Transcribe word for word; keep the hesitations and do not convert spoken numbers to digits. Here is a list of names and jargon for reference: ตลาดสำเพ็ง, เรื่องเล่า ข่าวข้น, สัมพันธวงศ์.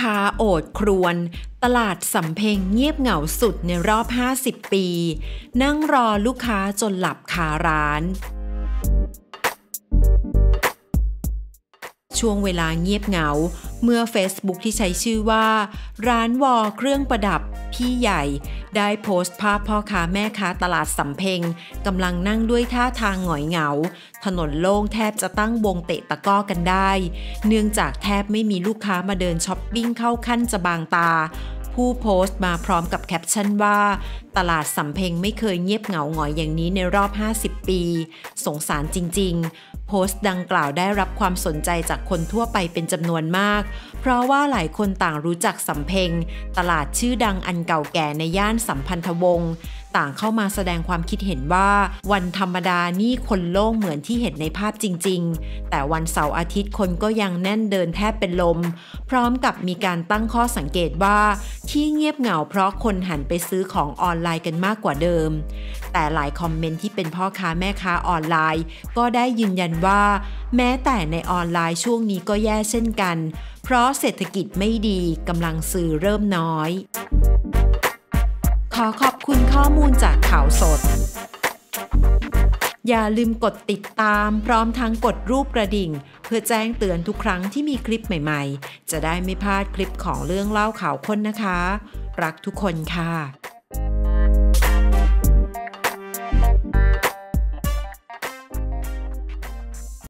ค้าโอดครวนตลาดสำเพ็งเงียบเหงาสุดในรอบห้าสิบปีนั่งรอลูกค้าจนหลับคาร้านช่วงเวลาเงียบเหงาเมื่อ เฟซบุ๊ก ที่ใช้ชื่อว่าร้านวอเครื่องประดับพี่ใหญ่ได้โพสต์ภาพพ่อค้าแม่ค้าตลาดสำเพ็งกำลังนั่งด้วยท่าทางหงอยเหงาถนนโล่งแทบจะตั้งวงเตะตะก้อกันได้เนื่องจากแทบไม่มีลูกค้ามาเดินช้อปปิ้งเข้าขั้นจะบางตาผู้โพสต์มาพร้อมกับแคปชั่นว่าตลาดสำเพ็งไม่เคยเงียบเหงาหงอยอย่างนี้ในรอบห้าสิบปีสงสารจริงๆโพสต์ดังกล่าวได้รับความสนใจจากคนทั่วไปเป็นจำนวนมากเพราะว่าหลายคนต่างรู้จักสำเพ็งตลาดชื่อดังอันเก่าแก่ในย่านสัมพันธวงศ์ต่างเข้ามาแสดงความคิดเห็นว่าวันธรรมดานี่คนโล่งเหมือนที่เห็นในภาพจริงๆแต่วันเสาร์อาทิตย์คนก็ยังแน่นเดินแทบเป็นลมพร้อมกับมีการตั้งข้อสังเกตว่าที่เงียบเหงาเพราะคนหันไปซื้อของออนไลน์กันมากกว่าเดิมแต่หลายคอมเมนต์ที่เป็นพ่อค้าแม่ค้าออนไลน์ก็ได้ยืนยันว่าแม้แต่ในออนไลน์ช่วงนี้ก็แย่เช่นกันเพราะเศรษฐกิจไม่ดีกำลังซื้อเริ่มน้อยขอขอบคุณข้อมูลจากข่าวสดอย่าลืมกดติดตามพร้อมทั้งกดรูปกระดิ่งเพื่อแจ้งเตือนทุกครั้งที่มีคลิปใหม่ๆจะได้ไม่พลาดคลิปของเรื่องเล่าข่าวค้นนะคะรักทุกคนค่ะ